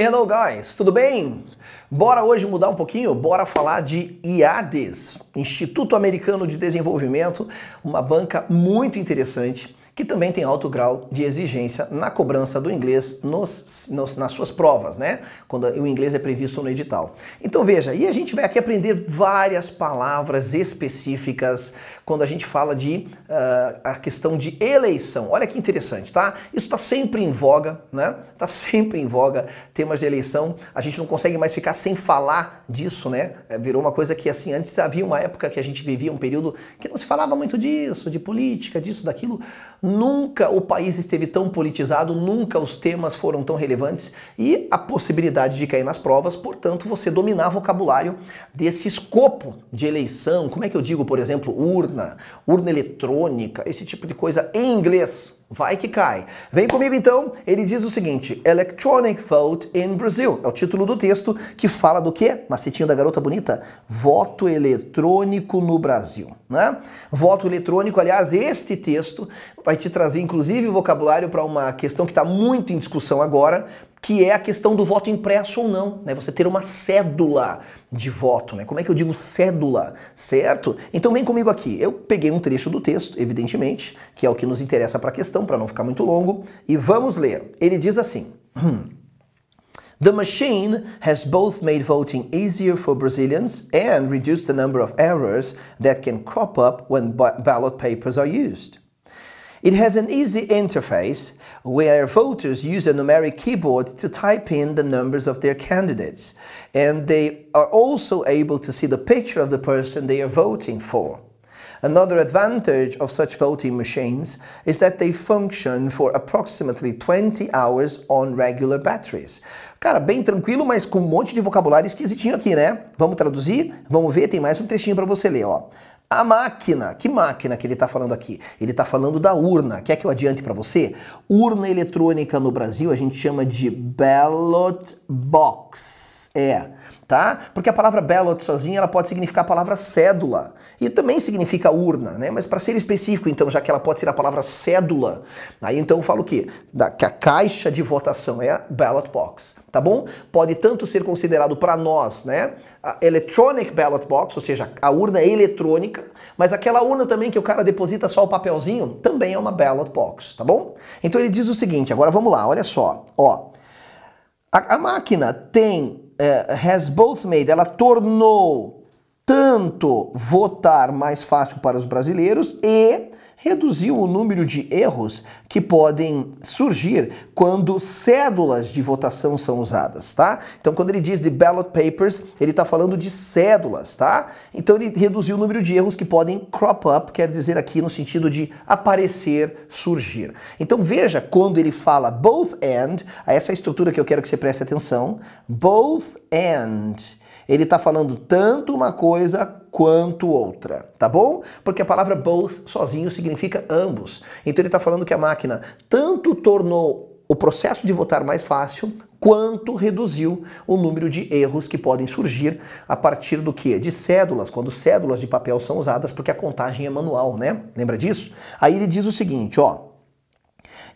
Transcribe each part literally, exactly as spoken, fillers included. Hello guys, tudo bem? Bora hoje mudar um pouquinho? Bora falar de I A D E S, Instituto Americano de Desenvolvimento, uma banca muito interessante que também tem alto grau de exigência na cobrança do inglês nos, nos, nas suas provas, né? Quando o inglês é previsto no edital. Então veja, e a gente vai aqui aprender várias palavras específicas quando a gente fala de uh, a questão de eleição. Olha que interessante, tá? Isso está sempre em voga, né? Está sempre em voga temas de eleição. A gente não consegue mais ficar sem falar disso, né? Virou uma coisa que assim, antes havia uma época que a gente vivia um período que não se falava muito disso, de política, disso, daquilo. Nunca o país esteve tão politizado, nunca os temas foram tão relevantes e a possibilidade de cair nas provas, portanto, você dominar vocabulário desse escopo de eleição. Como é que eu digo, por exemplo, urna, urna eletrônica, esse tipo de coisa em inglês? Vai que cai. Vem comigo então, ele diz o seguinte, Electronic Vote in Brazil, é o título do texto que fala do quê? Macetinho da garota bonita, voto eletrônico no Brasil, né? Voto eletrônico, aliás, este texto vai te trazer inclusive vocabulário para uma questão que está muito em discussão agora, que é a questão do voto impresso ou não, né? Você ter uma cédula de voto, né? Como é que eu digo cédula, certo? Então vem comigo aqui. Eu peguei um trecho do texto, evidentemente, que é o que nos interessa para a questão, para não ficar muito longo, e vamos ler. Ele diz assim: The machine has both made voting easier for Brazilians and reduced the number of errors that can crop up when ballot papers are used. It has an easy interface where voters use a numeric keyboard to type in the numbers of their candidates, and they are also able to see the picture of the person they are voting for. Another advantage of such voting machines is that they function for approximately twenty hours on regular batteries. Cara, bem tranquilo, mas com um monte de vocabulário esquisitinho aqui, né? Vamos traduzir? Vamos ver, tem mais um trechinho para você ler, ó. A máquina, que máquina que ele está falando aqui? Ele está falando da urna. Quer que eu adiante para você? Urna eletrônica no Brasil a gente chama de ballot box. É, tá? Porque a palavra ballot sozinha ela pode significar a palavra cédula. E também significa urna, né? Mas para ser específico, então, já que ela pode ser a palavra cédula, aí então eu falo o quê? Da, que a caixa de votação é a ballot box. Tá bom? Pode tanto ser considerado para nós, né, a electronic ballot box, ou seja, a urna eletrônica, mas aquela urna também que o cara deposita só o papelzinho, também é uma ballot box, tá bom? Então ele diz o seguinte, agora vamos lá, olha só, ó. A, a máquina tem, é, has both made, ela tornou tanto votar mais fácil para os brasileiros e reduziu o número de erros que podem surgir quando cédulas de votação são usadas, tá? Então, quando ele diz de ballot papers, ele está falando de cédulas, tá? Então, ele reduziu o número de erros que podem crop up, quer dizer aqui no sentido de aparecer, surgir. Então, veja, quando ele fala both and, essa é a estrutura que eu quero que você preste atenção, both and, ele está falando tanto uma coisa quanto outra, tá bom? Porque a palavra both sozinho significa ambos. Então ele está falando que a máquina tanto tornou o processo de votar mais fácil, quanto reduziu o número de erros que podem surgir a partir do quê? De cédulas, quando cédulas de papel são usadas, porque a contagem é manual, né? Lembra disso? Aí ele diz o seguinte, ó.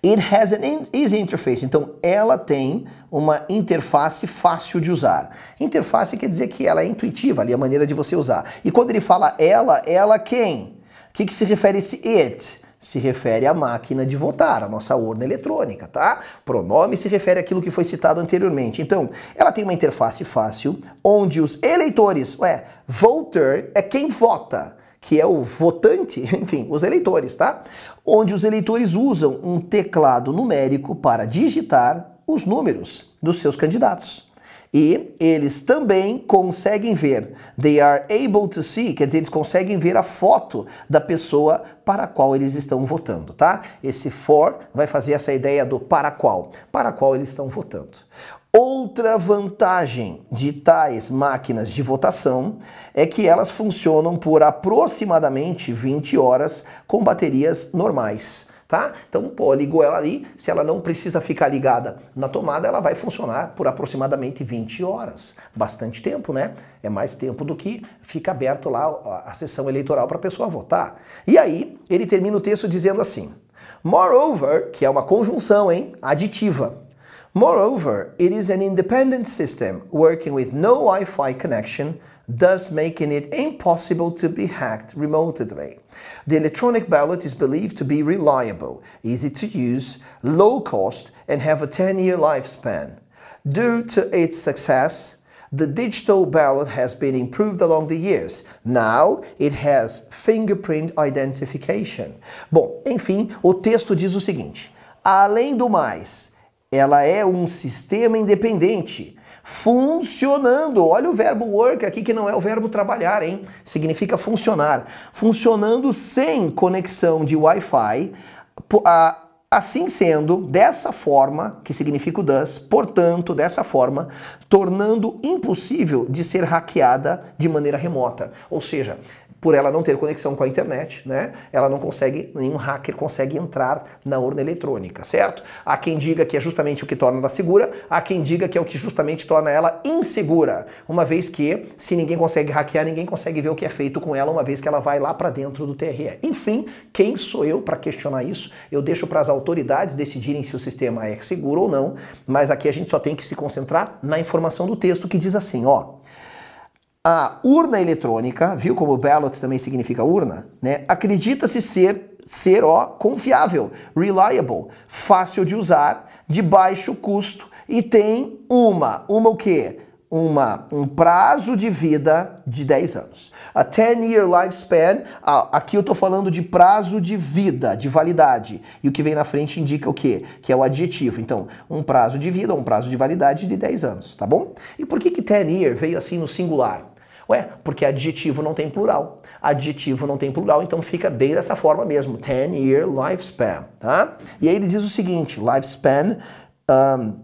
It has an easy interface. Então, ela tem uma interface fácil de usar. Interface quer dizer que ela é intuitiva, ali a maneira de você usar. E quando ele fala ela, ela quem? O que, que se refere esse it? Se refere à máquina de votar, a nossa urna eletrônica, tá? Pronome se refere àquilo que foi citado anteriormente. Então, ela tem uma interface fácil, onde os eleitores, ué, voter é quem vota, que é o votante, enfim, os eleitores, tá? Onde os eleitores usam um teclado numérico para digitar os números dos seus candidatos. E eles também conseguem ver, they are able to see, quer dizer, eles conseguem ver a foto da pessoa para a qual eles estão votando, tá? Esse for vai fazer essa ideia do para qual, para a qual eles estão votando. Outra vantagem de tais máquinas de votação é que elas funcionam por aproximadamente vinte horas com baterias normais, tá? Então, pô, ligou ela ali, se ela não precisa ficar ligada na tomada, ela vai funcionar por aproximadamente vinte horas. Bastante tempo, né? É mais tempo do que fica aberto lá a sessão eleitoral para a pessoa votar. E aí, ele termina o texto dizendo assim, moreover, que é uma conjunção, hein? Aditiva. Moreover, it is an independent system working with no Wi-Fi connection, thus making it impossible to be hacked remotely. The electronic ballot is believed to be reliable, easy to use, low cost, and have a ten-year lifespan. Due to its success, the digital ballot has been improved along the years. Now it has fingerprint identification. Bom, enfim, o texto diz o seguinte: além do mais, ela é um sistema independente, funcionando, olha o verbo work aqui que não é o verbo trabalhar, hein? Significa funcionar. Funcionando sem conexão de Wi-Fi, assim sendo, dessa forma, que significa o thus, portanto, dessa forma, tornando impossível de ser hackeada de maneira remota. Ou seja, por ela não ter conexão com a internet, né? Ela não consegue, nenhum hacker consegue entrar na urna eletrônica, certo? Há quem diga que é justamente o que torna ela segura, há quem diga que é o que justamente torna ela insegura, uma vez que, se ninguém consegue hackear, ninguém consegue ver o que é feito com ela, uma vez que ela vai lá para dentro do T R E. Enfim, quem sou eu para questionar isso? Eu deixo para as autoridades decidirem se o sistema é seguro ou não, mas aqui a gente só tem que se concentrar na informação do texto que diz assim, ó. A urna eletrônica, viu como ballot também significa urna, né? Acredita-se ser, ser ó, confiável, reliable, fácil de usar, de baixo custo e tem uma, uma o quê? Uma, um prazo de vida de dez anos. A ten-year lifespan, ah, aqui eu estou falando de prazo de vida, de validade. E o que vem na frente indica o quê? Que é o adjetivo. Então, um prazo de vida, um prazo de validade de dez anos, tá bom? E por que que ten-year veio assim no singular? Ué, porque adjetivo não tem plural. Adjetivo não tem plural, então fica bem dessa forma mesmo. ten-year lifespan, tá? E aí ele diz o seguinte, lifespan, um,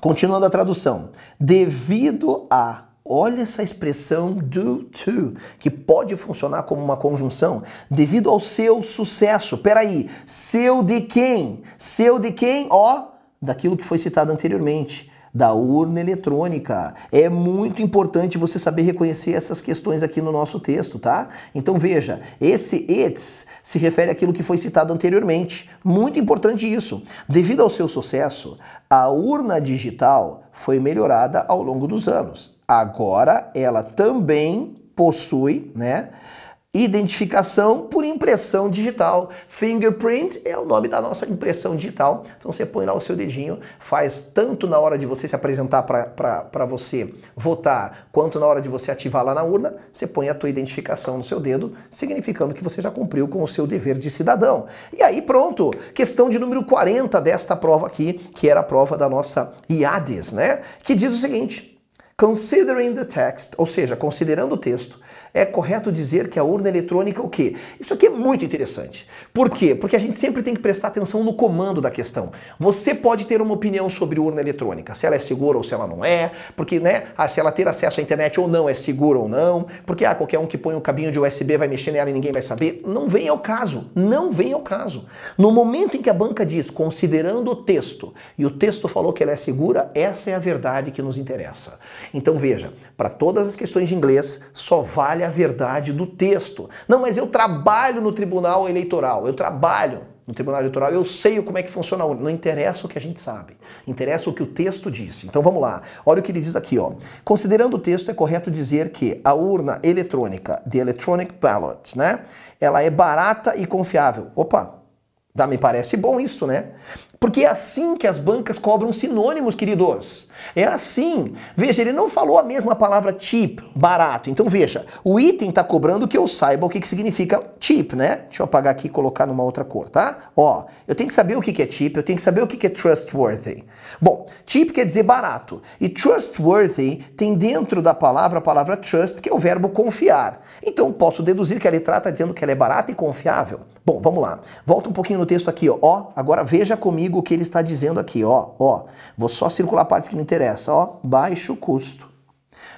continuando a tradução, devido a, olha essa expressão due to, que pode funcionar como uma conjunção, devido ao seu sucesso, peraí, seu de quem? Seu de quem? Ó, daquilo que foi citado anteriormente. Da urna eletrônica. É muito importante você saber reconhecer essas questões aqui no nosso texto, tá? Então veja, esse it's se refere àquilo que foi citado anteriormente. Muito importante isso. Devido ao seu sucesso, a urna digital foi melhorada ao longo dos anos. Agora ela também possui, né? Identificação por impressão digital. Fingerprint é o nome da nossa impressão digital. Então você põe lá o seu dedinho, faz tanto na hora de você se apresentar para você votar, quanto na hora de você ativar lá na urna, você põe a tua identificação no seu dedo, significando que você já cumpriu com o seu dever de cidadão. E aí pronto, questão de número quarenta desta prova aqui, que era a prova da nossa I A D E S, né? Que diz o seguinte... Considering the text, ou seja, considerando o texto, é correto dizer que a urna eletrônica o quê? Isso aqui é muito interessante. Por quê? Porque a gente sempre tem que prestar atenção no comando da questão. Você pode ter uma opinião sobre urna eletrônica, se ela é segura ou se ela não é, porque, né, se ela ter acesso à internet ou não é segura ou não, porque ah, qualquer um que põe um cabinho de U S B vai mexer nela e ninguém vai saber. Não vem ao caso, não vem ao caso. No momento em que a banca diz, considerando o texto, e o texto falou que ela é segura, essa é a verdade que nos interessa. Então veja, para todas as questões de inglês, só vale a verdade do texto. Não, mas eu trabalho no tribunal eleitoral, eu trabalho no tribunal eleitoral, eu sei como é que funciona a urna. Não interessa o que a gente sabe, interessa o que o texto disse. Então vamos lá, olha o que ele diz aqui, ó. Considerando o texto, é correto dizer que a urna eletrônica, the electronic ballot, né? Ela é barata e confiável. Opa! Tá, me parece bom isso, né? Porque é assim que as bancas cobram sinônimos, queridos. É assim. Veja, ele não falou a mesma palavra cheap, barato. Então veja, o item tá cobrando que eu saiba o que, que significa cheap, né? Deixa eu apagar aqui e colocar numa outra cor, tá? Ó, eu tenho que saber o que, que é cheap, eu tenho que saber o que, que é trustworthy. Bom, cheap quer dizer barato. E trustworthy tem dentro da palavra a palavra trust, que é o verbo confiar. Então posso deduzir que ela trata dizendo que ela é barata e confiável. Bom, vamos lá. Volta um pouquinho no texto aqui, ó. Ó, agora veja comigo o que ele está dizendo aqui, ó. Ó, vou só circular a parte que me interessa, ó. Baixo custo.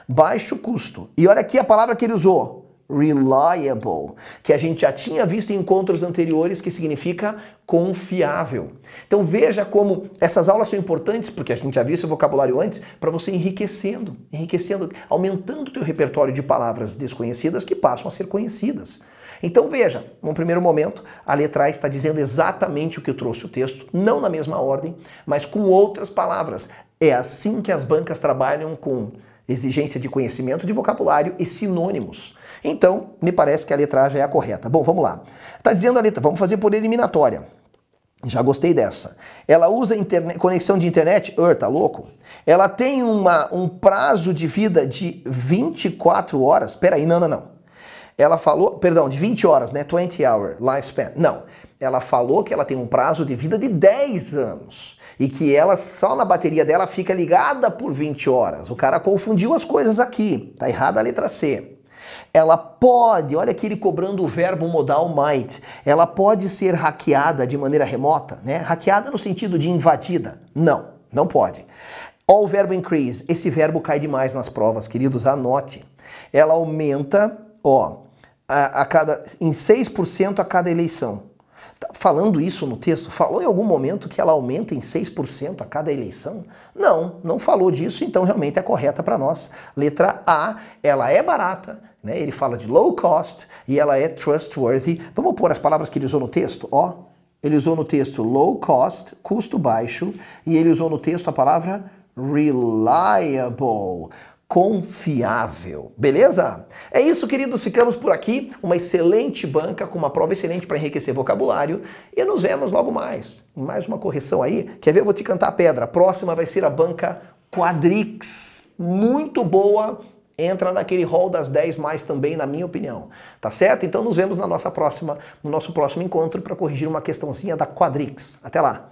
Baixo custo. E olha aqui a palavra que ele usou. Reliable, que a gente já tinha visto em encontros anteriores, que significa confiável. Então veja como essas aulas são importantes, porque a gente já viu esse vocabulário antes, para você enriquecendo, enriquecendo, aumentando o teu repertório de palavras desconhecidas que passam a ser conhecidas. Então veja, num primeiro momento, a letra A está dizendo exatamente o que eu trouxe o texto, não na mesma ordem, mas com outras palavras. É assim que as bancas trabalham com exigência de conhecimento, de vocabulário e sinônimos. Então, me parece que a letra A já é a correta. Bom, vamos lá. Está dizendo a letra, vamos fazer por eliminatória. Já gostei dessa. Ela usa internet, conexão de internet? Ur, tá louco? Ela tem uma, um prazo de vida de vinte e quatro horas? Espera aí, não, não, não. Ela falou, perdão, de vinte horas, né? twenty hour lifespan. Não. Ela falou que ela tem um prazo de vida de dez anos. E que ela, só na bateria dela, fica ligada por vinte horas. O cara confundiu as coisas aqui. Tá errada a letra C. Ela pode, olha aqui ele cobrando o verbo modal might, ela pode ser hackeada de maneira remota, né? Hackeada no sentido de invadida. Não, não pode. Ó o verbo increase, esse verbo cai demais nas provas, queridos, anote. Ela aumenta, ó, a, a cada, em seis por cento a cada eleição. Falando isso no texto, falou em algum momento que ela aumenta em seis por cento a cada eleição? Não, não falou disso, então realmente é correta para nós. Letra A, ela é barata, né? Ele fala de low cost e ela é trustworthy. Vamos pôr as palavras que ele usou no texto? Ó, ele usou no texto low cost, custo baixo, e ele usou no texto a palavra reliable. Confiável, beleza? É isso, queridos, ficamos por aqui. Uma excelente banca com uma prova excelente para enriquecer vocabulário e nos vemos logo mais. Mais uma correção aí. Quer ver? Eu vou te cantar a pedra. A próxima vai ser a banca Quadrix. Muito boa. Entra naquele hall das dez mais também, na minha opinião. Tá certo? Então nos vemos na nossa próxima, no nosso próximo encontro para corrigir uma questãozinha da Quadrix. Até lá!